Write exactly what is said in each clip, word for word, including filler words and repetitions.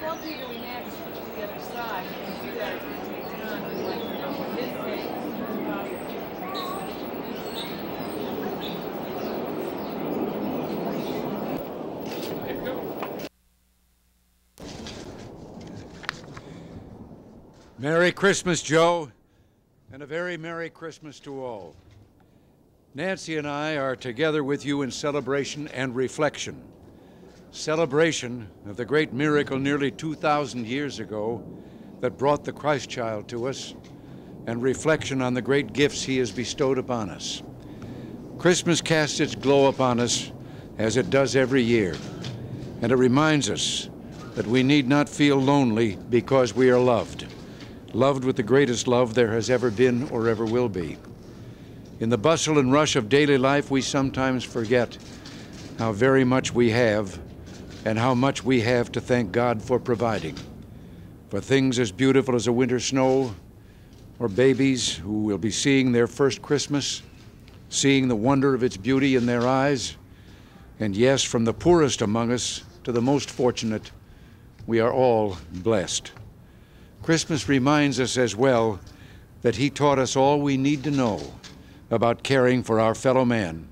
Tell Peter we had to switch to the other side, because you guys can take time and like to know what this takes. Merry Christmas, Joe, and a very Merry Christmas to all. Nancy and I are together with you in celebration and reflection. Celebration of the great miracle nearly two thousand years ago that brought the Christ child to us, and reflection on the great gifts he has bestowed upon us. Christmas casts its glow upon us as it does every year, and it reminds us that we need not feel lonely because we are loved. Loved with the greatest love there has ever been or ever will be. In the bustle and rush of daily life, we sometimes forget how very much we have and how much we have to thank God for providing. For things as beautiful as a winter snow, or babies who will be seeing their first Christmas, seeing the wonder of its beauty in their eyes. And yes, from the poorest among us to the most fortunate, we are all blessed. Christmas reminds us as well that he taught us all we need to know about caring for our fellow man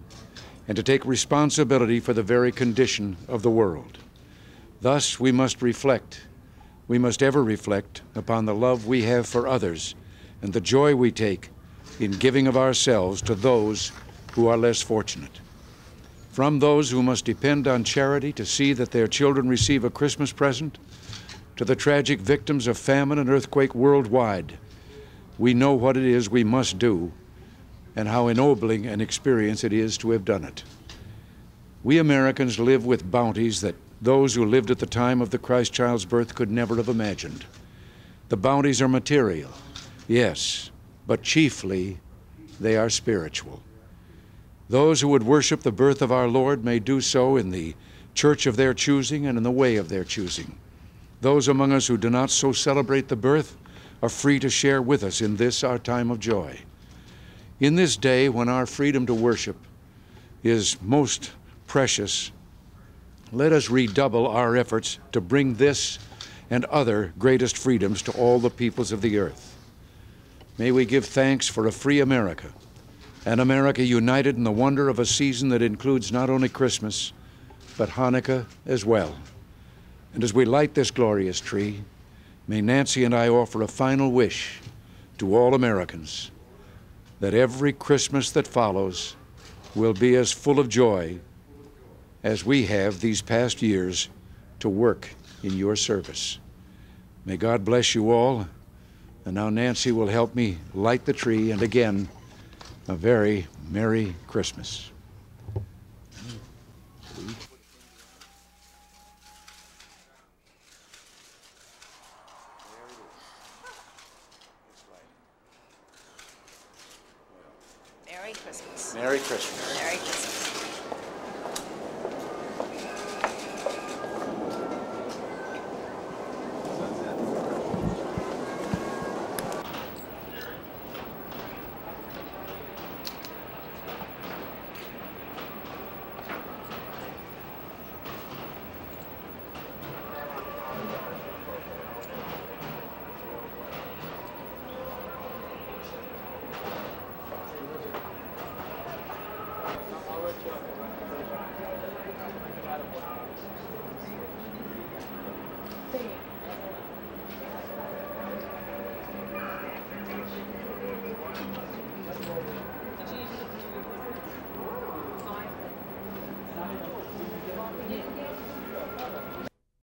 and to take responsibility for the very condition of the world. Thus, we must reflect, we must ever reflect upon the love we have for others and the joy we take in giving of ourselves to those who are less fortunate. From those who must depend on charity to see that their children receive a Christmas present, to the tragic victims of famine and earthquake worldwide, we know what it is we must do and how ennobling an experience it is to have done it. We Americans live with bounties that those who lived at the time of the Christ child's birth could never have imagined. The bounties are material, yes, but chiefly they are spiritual. Those who would worship the birth of our Lord may do so in the church of their choosing and in the way of their choosing. Those among us who do not so celebrate the birth are free to share with us in this, our time of joy. In this day when our freedom to worship is most precious, let us redouble our efforts to bring this and other greatest freedoms to all the peoples of the earth. May we give thanks for a free America, an America united in the wonder of a season that includes not only Christmas, but Hanukkah as well. And as we light this glorious tree, may Nancy and I offer a final wish to all Americans that every Christmas that follows will be as full of joy as we have these past years to work in your service. May God bless you all. And now Nancy will help me light the tree, and again, a very Merry Christmas. Merry Christmas. Merry Christmas.